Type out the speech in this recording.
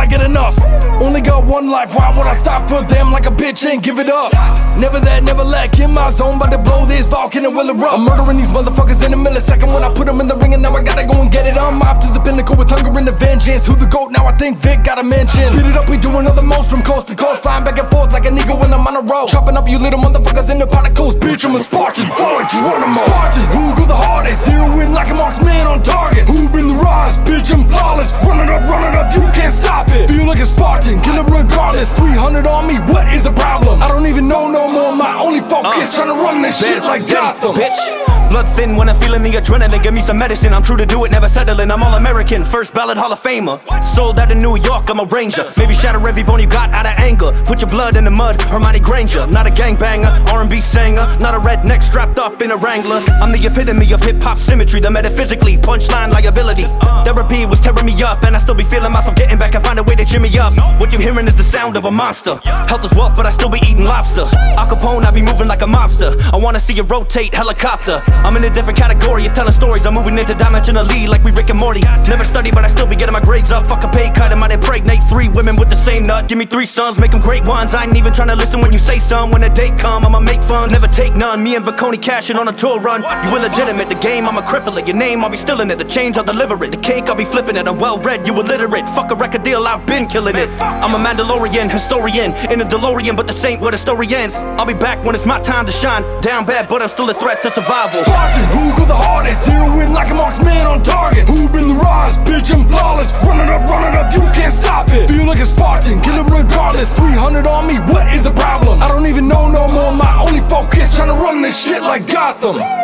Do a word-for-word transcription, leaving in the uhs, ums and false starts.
I get enough. Only got one life, why would I stop for them like a bitch and give it up? Never that, never lack, in my zone, about to blow this Vulcan and will erupt. I'm murdering these motherfuckers in a millisecond when I put them in the ring, and now I gotta go and get it. I'm off to the pinnacle with hunger and a vengeance. Who the GOAT? Now I think Vic got a mention. Get it up, we doing all the most from coast to coast, flying back and forth like an eagle when I'm on a road. Chopping up you little motherfuckers into particles, bitch, I'm a Spartan, follow Geronimo. Spartan, who go the hardest, zeroing like a marksman on target. Who been the rise, bitch, I'm flawless. Run it up, run it up, you can't stop it. Feel like a Spartan, kill him regardless. Three hundred on me, what is the problem? I don't even know no more, my only focus, uh, trying to run this shit like Gotham, bitch. Blood thin when I'm feeling the adrenaline, give me some medicine, I'm true to do it, never settling. I'm all American, first ballot Hall of Famer. Sold out in New York, I'm a ranger. Maybe shatter every bone you got out of anger. Put your blood in the mud, Hermione Granger. Not a gangbanger, R and B singer. Not a redneck strapped up in a Wrangler. I'm the epitome of hip-hop symmetry, the metaphysically punchline liability. Therapy was tearing me up, and I still be feeling myself getting back and find a way to cheer me up. What you hearing is the sound of a monster. Health is wealth, but I still be eating lobster. Acapone, I be moving like a mobster. I wanna see you rotate helicopter. I'm in a different category of telling stories. I'm moving into dimensionally like we Rick and Morty. Never study, but I still be getting my grades up. Fuck a pay cut, I might impregnate three women with the same nut. Give me three sons, make them great ones. I ain't even trying to listen when you say some. When the date come, I'ma make fun. Never take none, me and Viconi cashing on a tour run. You illegitimate, the game, I'ma cripple it. Your name, I'll be stealing it. The change, I'll deliver it. The cake, I'll be flipping it. I'm well-read, you illiterate. Fuck a record deal, I've been killing it. I'm a Mandalorian, historian, in a DeLorean, but this ain't where the story ends. I'll be back when it's my time to shine. Down bad, but I'm still a threat to survival. Spartan, who go the hardest, zeroing like a marksman on target. Who been the rise, bitch, I'm flawless. Run it up, run it up, you can't stop it. Feel like a Spartan, kill him regardless. Three hundred on me, what is the problem? I don't even know no more, my only focus, trying to run this shit like Gotham.